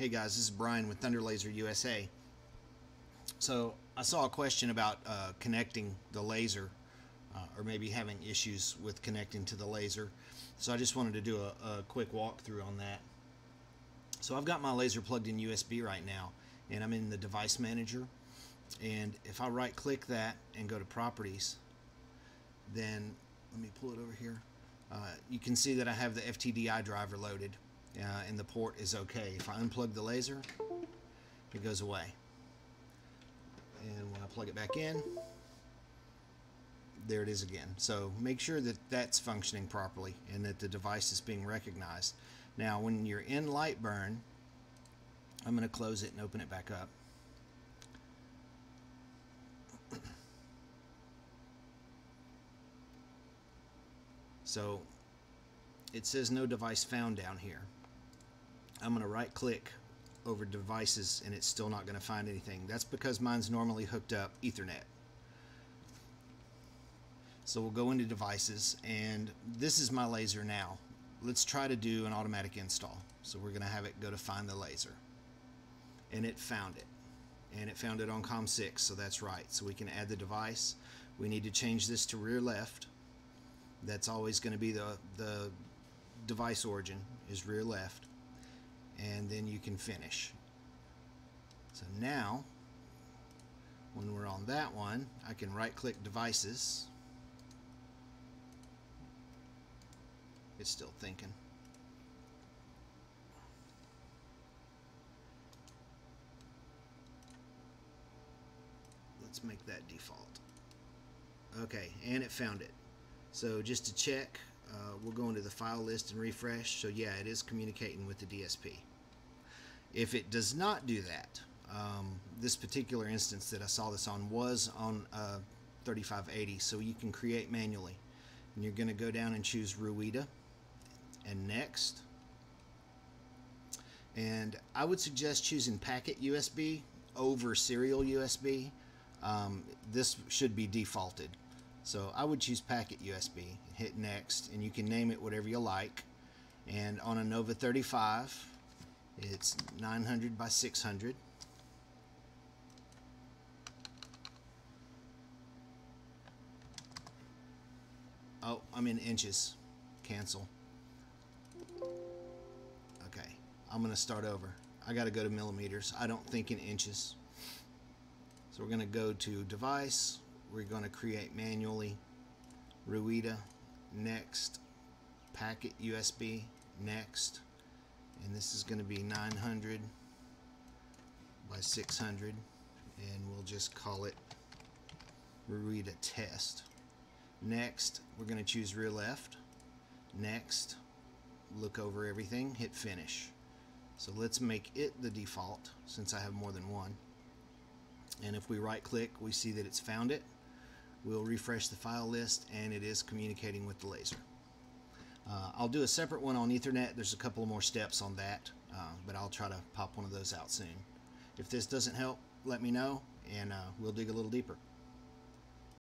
Hey guys, this is Brian with Thunder Laser USA. So I saw a question about connecting the laser or maybe having issues with connecting to the laser. So I just wanted to do a quick walkthrough on that. So I've got my laser plugged in USB right now, and I'm in the device manager. And if I right click that and go to properties, then let me pull it over here. You can see that I have the FTDI driver loaded and the port is okay. If I unplug the laser, it goes away. And when I plug it back in, there it is again. So make sure that that's functioning properly and that the device is being recognized. Now when you're in Lightburn, I'm going to close it and open it back up. So it says no device found down here. I'm going to right click over devices and it's still not going to find anything. That's because mine's normally hooked up Ethernet. So we'll go into devices, and this is my laser now. Let's try to do an automatic install. So we're going to have it go to find the laser. And it found it. And it found it on COM6, so that's right. So we can add the device. We need to change this to rear left. That's always going to be the device origin is rear left, and then you can finish. So now when we're on that one, I can right click devices. It's still thinking. Let's make that default. Okay, and it found it. So just to check, we'll go into the file list and refresh. So yeah, it is communicating with the DSP. If it does not do that, this particular instance that I saw this on was on 3580, so you can create manually. And you're going to go down and choose Ruida and next. And I would suggest choosing packet USB over serial USB. This should be defaulted. So I would choose packet USB, hit next, and you can name it whatever you like. And on a Nova 35, it's 900 by 600. Oh, I'm in inches. Cancel. Okay, I'm going to start over. I got to go to millimeters. I don't think in inches. So we're going to go to device. We're going to create manually, Ruida, next, packet USB, next, and this is going to be 900 by 600, and we'll just call it Ruida test. Next, we're going to choose rear left, next, look over everything, hit finish. So let's make it the default since I have more than one. And if we right click, we see that it's found it. We'll refresh the file list, and it is communicating with the laser. I'll do a separate one on Ethernet. There's a couple more steps on that, but I'll try to pop one of those out soon. If this doesn't help, let me know, and we'll dig a little deeper.